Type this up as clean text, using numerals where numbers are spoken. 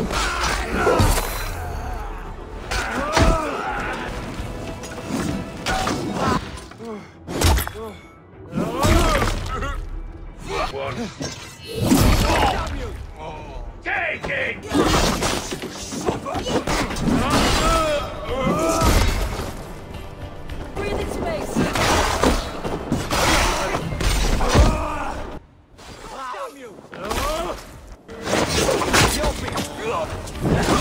Help me!